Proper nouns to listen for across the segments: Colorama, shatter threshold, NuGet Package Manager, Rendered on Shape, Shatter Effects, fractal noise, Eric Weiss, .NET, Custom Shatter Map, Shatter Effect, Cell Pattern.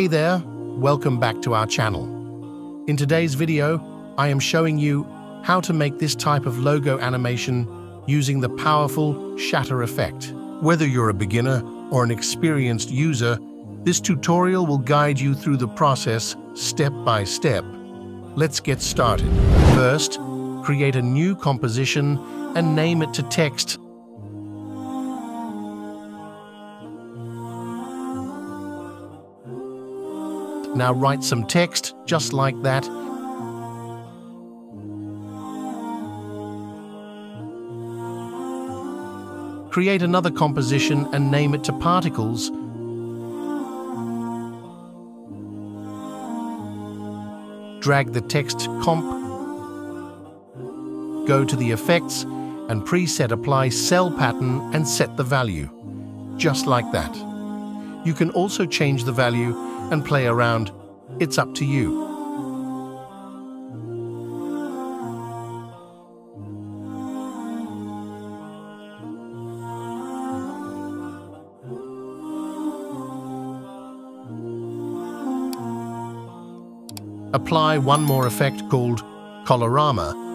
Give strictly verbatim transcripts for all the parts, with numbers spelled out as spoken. Hey there, welcome back to our channel. In today's video, I am showing you how to make this type of logo animation using the powerful shatter effect. Whether you're a beginner or an experienced user, this tutorial will guide you through the process step by step. Let's get started. First, create a new composition and name it to text. Now write some text, just like that. Create another composition and name it to Particles. Drag the text comp. Go to the Effects and preset Apply Cell Pattern and set the value, just like that. You can also change the value and play around. It's up to you. Apply one more effect called Colorama.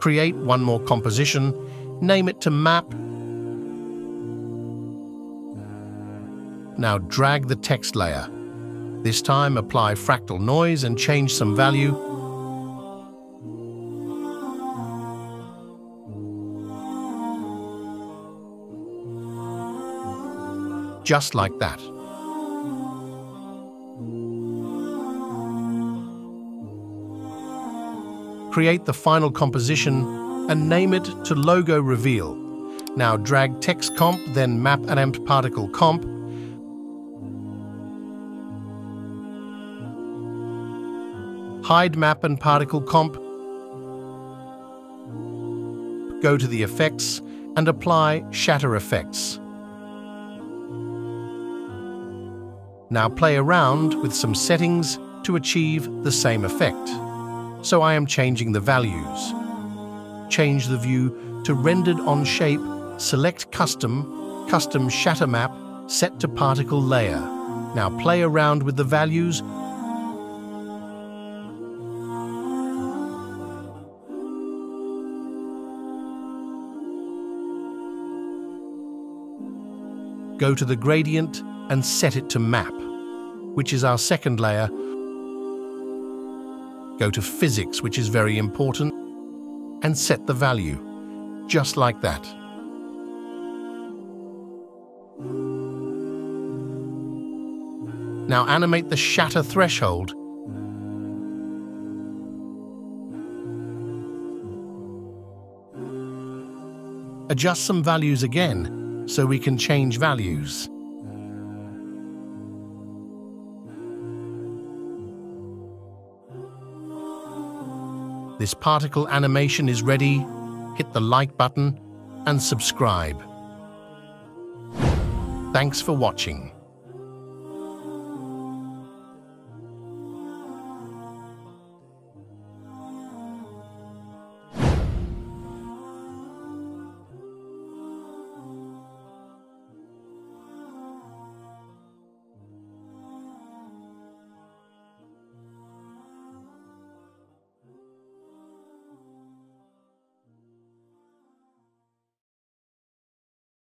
Create one more composition, name it to Map. Now drag the text layer. This time apply fractal noise and change some value. Just like that. Create the final composition and name it to Logo Reveal. Now drag text comp, then map and amp particle comp. Hide map and particle comp. Go to the effects and apply shatter effects. Now play around with some settings to achieve the same effect. So I am changing the values. Change the view to Rendered on Shape, select Custom, Custom Shatter Map, set to Particle Layer. Now play around with the values. Go to the gradient and set it to Map, which is our second layer. Go to Physics, which is very important, and set the value, just like that. Now animate the shatter threshold. Adjust some values again, so we can change values. This particle animation is ready. Hit the like button and subscribe. Thanks for watching.